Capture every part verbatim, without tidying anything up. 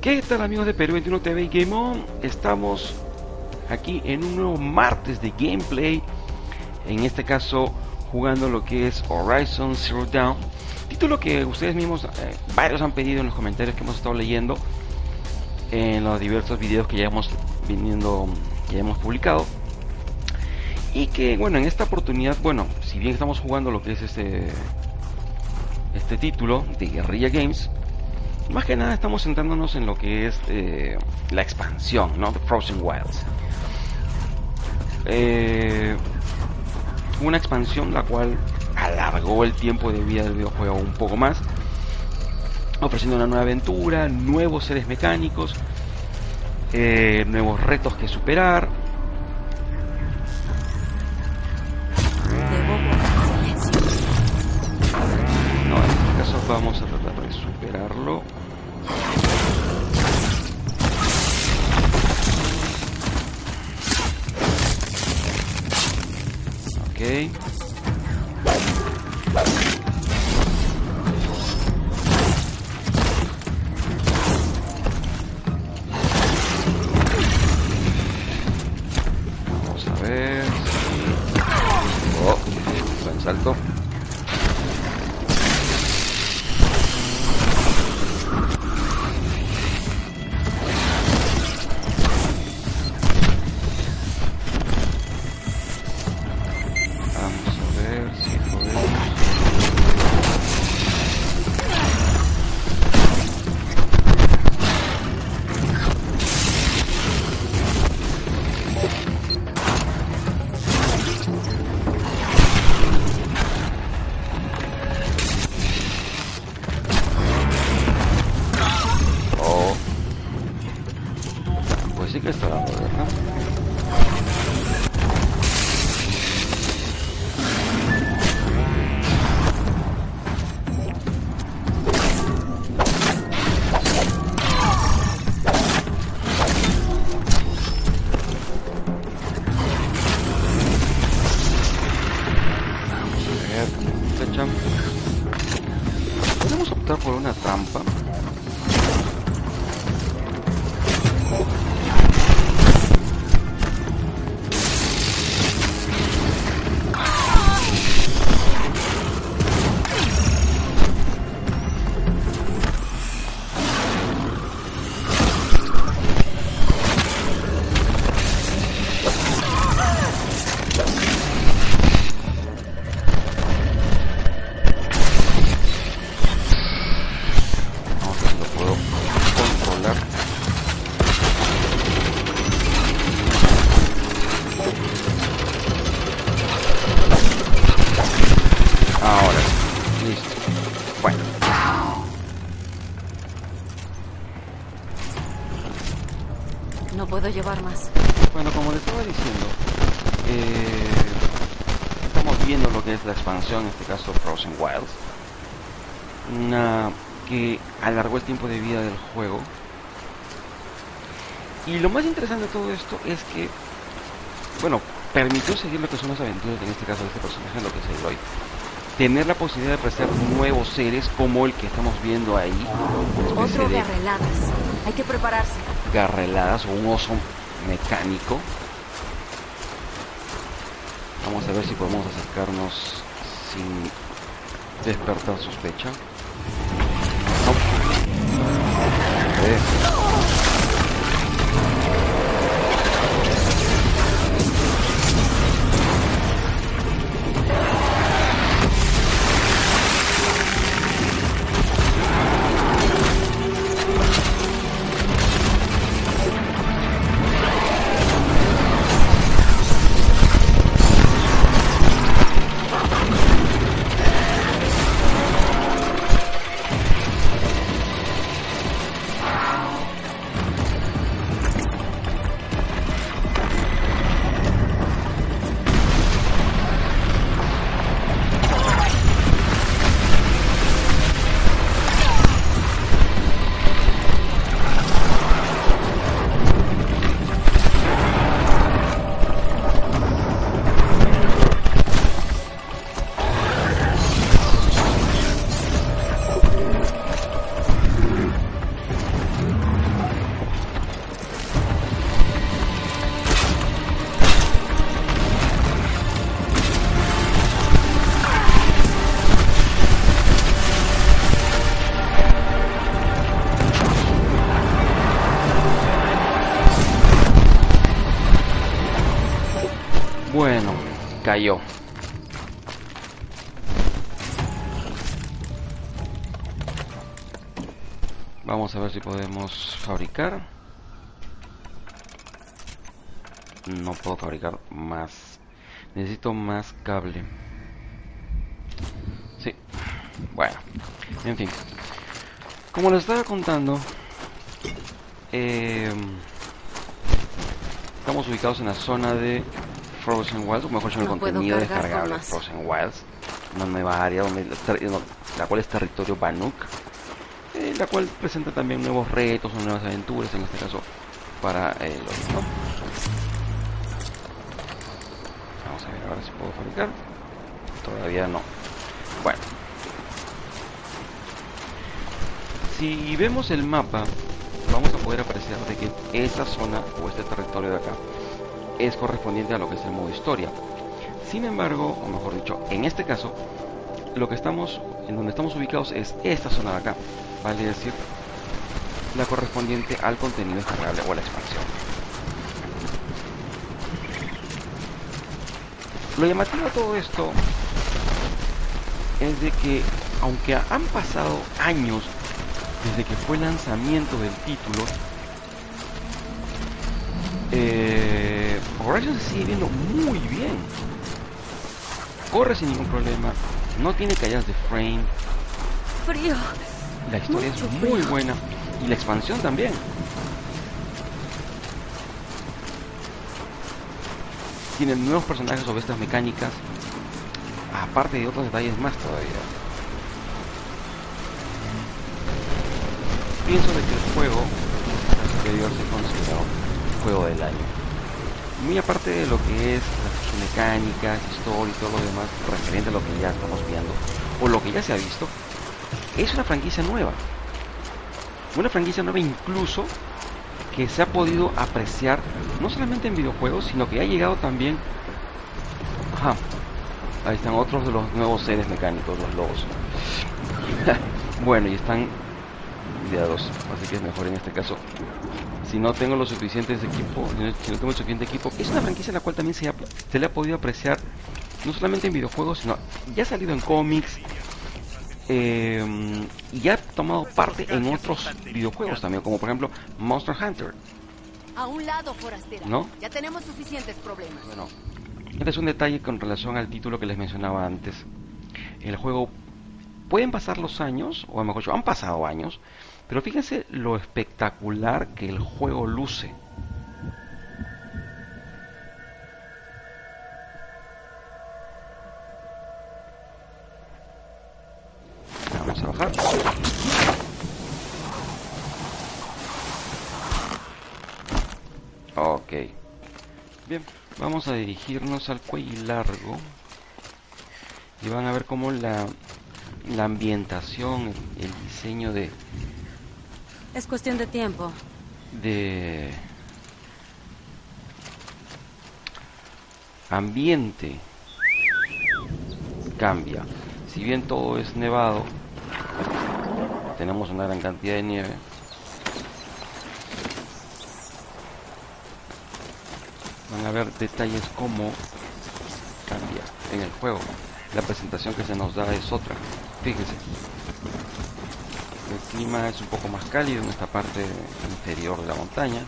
¿Qué tal, amigos de Perú veintiuno T V Game On? Estamos aquí en un nuevo martes de gameplay. En este caso jugando lo que es Horizon Zero Dawn, título que ustedes mismos, eh, varios han pedido en los comentarios que hemos estado leyendo en los diversos videos que ya hemos viniendo, que ya hemos publicado. Y que bueno, en esta oportunidad, bueno, si bien estamos jugando lo que es este, este título de Guerrilla Games, más que nada estamos centrándonos en lo que es eh, la expansión, ¿no? Frozen Wilds. Eh, una expansión la cual alargó el tiempo de vida del videojuego un poco más, ofreciendo una nueva aventura, nuevos seres mecánicos, eh, nuevos retos que superar. No, en este caso vamos a tratar de superarlo. Okay. Vamos a ver. Oh, buen salto. Podemos optar por una trampa. No puedo llevar más. Bueno, como les estaba diciendo, eh, estamos viendo lo que es la expansión, en este caso Frozen Wilds, una que alargó el tiempo de vida del juego. Y lo más interesante de todo esto es que, bueno, permitió seguir lo que son las aventuras, en este caso de este personaje, lo que es Aloy. Tener la posibilidad de apreciar nuevos seres como el que estamos viendo ahí. Otro de garreladas. Hay que prepararse. Garreladas o un oso mecánico. Vamos a ver si podemos acercarnos sin despertar sospecha. No. cayó. Vamos a ver si podemos fabricar. No puedo fabricar más. Necesito más cable. Sí. Bueno. En fin. Como les estaba contando, eh, estamos ubicados en la zona de Frozen Wilds, o mejor dicho, el contenido descargable de Frozen Wilds, una nueva área donde la cual es territorio Banuk, eh, la cual presenta también nuevos retos o nuevas aventuras, en este caso para el eh, ¿no? Vamos a ver ahora si puedo fabricar. Todavía no. Bueno, si vemos el mapa, vamos a poder apreciar de que esta zona o este territorio de acá es correspondiente a lo que es el modo historia. Sin embargo, o mejor dicho, en este caso, lo que estamos, en donde estamos ubicados es esta zona de acá, vale decir, la correspondiente al contenido descargable o a la expansión. Lo llamativo de todo esto es de que, aunque han pasado años desde que fue el lanzamiento del título, eh, Horizon se sigue viendo muy bien. Corre sin ningún problema, no tiene caídas de frame. Frío. La historia Mucho es muy frío. buena, y la expansión también. Tienen nuevos personajes sobre estas mecánicas, aparte de otros detalles más todavía. Pienso de que el juego debió ser considerado juego del año. Muy aparte de lo que es sus mecánicas, historia y todo lo demás referente a lo que ya estamos viendo o lo que ya se ha visto, es una franquicia nueva. Una franquicia nueva incluso que se ha podido apreciar no solamente en videojuegos, sino que ha llegado también... Ajá, ahí están otros de los nuevos seres mecánicos, los lobos. Bueno, y están... Dos, así que es mejor en este caso. Si no tengo lo suficiente de equipo, si no tengo el suficiente equipo, es una franquicia en la cual también se, ha, se le ha podido apreciar no solamente en videojuegos, sino ya ha salido en cómics, eh, y ya ha tomado parte en otros videojuegos también, como por ejemplo Monster Hunter. A un lado, forastera. ¿No? Ya tenemos suficientes problemas. Bueno, este es un detalle con relación al título que les mencionaba antes. El juego, pueden pasar los años, o a lo mejor yo, han pasado años. Pero fíjense lo espectacular que el juego luce. Vamos a bajar. Ok. Bien, vamos a dirigirnos al cuello largo. Y van a ver cómo la, la ambientación, el diseño de... Es cuestión de tiempo. De... ambiente cambia. Si bien todo es nevado, tenemos una gran cantidad de nieve. Van a ver detalles como cambia en el juego. La presentación que se nos da es otra. Fíjense. El clima es un poco más cálido en esta parte inferior de la montaña.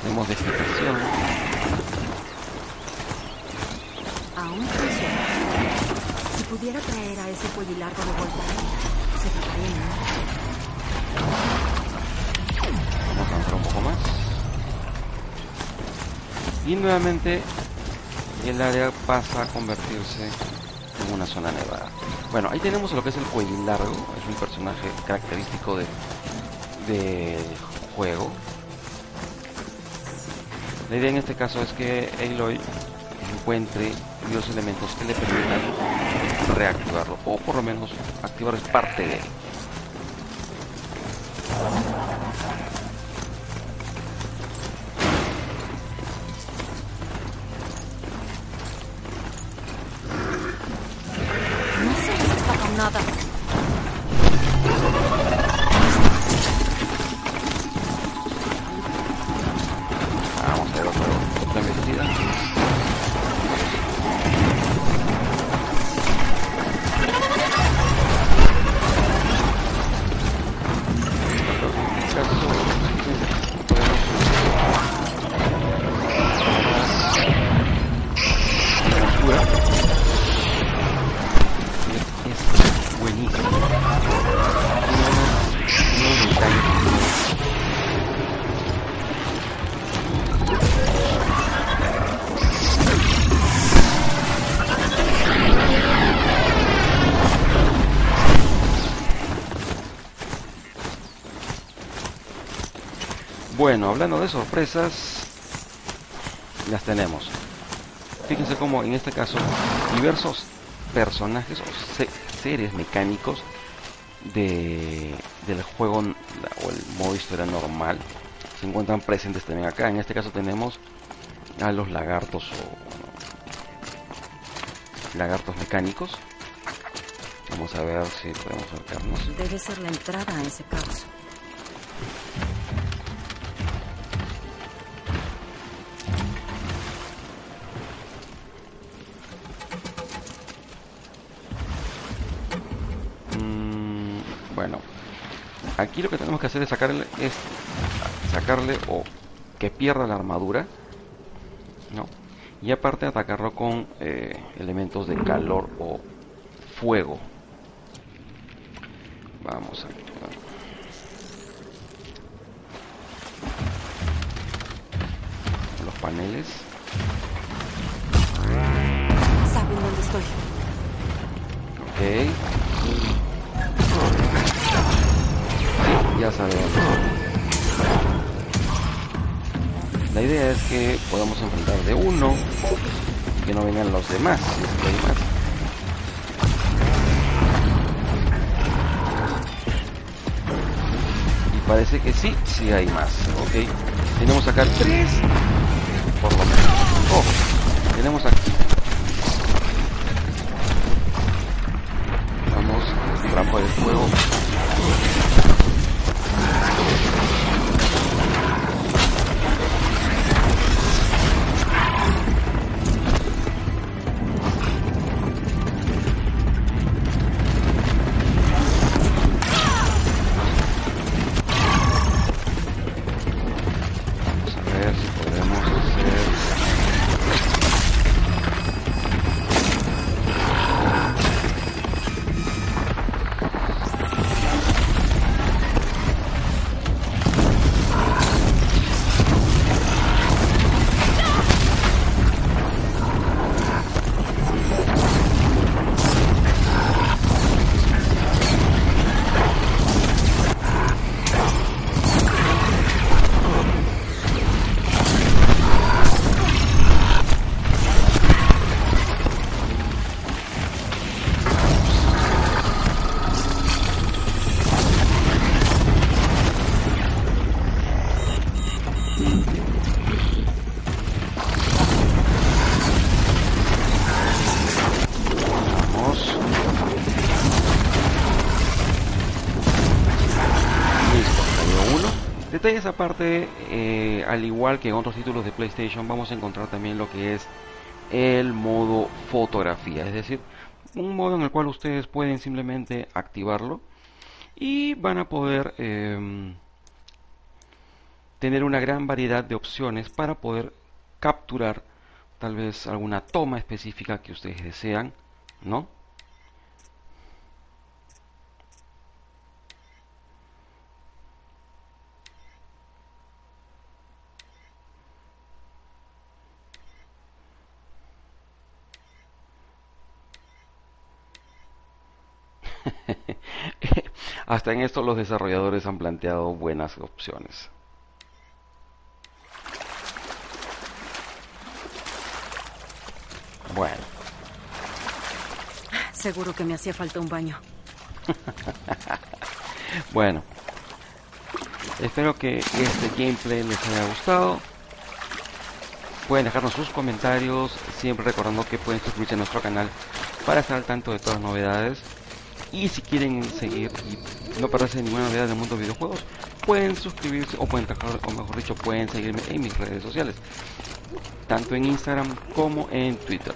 Tenemos vegetación. Aún funciona. Si pudiera traer a ese cuello largo de vuelta, se taparía. Un poco más y nuevamente el área pasa a convertirse en una zona nevada. Bueno, ahí tenemos lo que es el cuello largo, es un personaje característico de del juego. La idea en este caso es que Aloy encuentre los elementos que le permitan reactivarlo, o por lo menos activar parte de él. Bueno, hablando de sorpresas, las tenemos. Fíjense cómo en este caso diversos personajes o se seres mecánicos de, del juego o el modo historia normal se encuentran presentes también acá. En este caso tenemos a los lagartos o lagartos mecánicos. Vamos a ver si podemos acercarnos. Debe ser la entrada a ese caos. Mm, bueno, aquí lo que tenemos que hacer es sacarle, es sacarle o oh, que pierda la armadura, ¿no? Y aparte atacarlo con eh, elementos de calor o fuego. Vamos a ver. Los paneles. ¿Saben dónde estoy? Ok. Sí, ya sabemos. La idea es que podamos enfrentar de uno y que no vengan los demás. Si es que hay más. Parece que sí, sí hay más, ok. Tenemos acá tres, por lo menos. Oh, tenemos aquí. Vamos, trampa de fuego. De esa parte, eh, al igual que en otros títulos de PlayStation, vamos a encontrar también lo que es el modo fotografía, es decir, un modo en el cual ustedes pueden simplemente activarlo y van a poder eh, tener una gran variedad de opciones para poder capturar tal vez alguna toma específica que ustedes desean, ¿no? Hasta en esto los desarrolladores han planteado buenas opciones. Bueno. Seguro que me hacía falta un baño. Bueno. Espero que este gameplay les haya gustado. Pueden dejarnos sus comentarios. Siempre recordando que pueden suscribirse a nuestro canal para estar al tanto de todas las novedades. Y si quieren seguir y no perderse ninguna novedad del mundo de videojuegos, pueden suscribirse o pueden dejar, o mejor dicho, pueden seguirme en mis redes sociales, tanto en Instagram como en Twitter.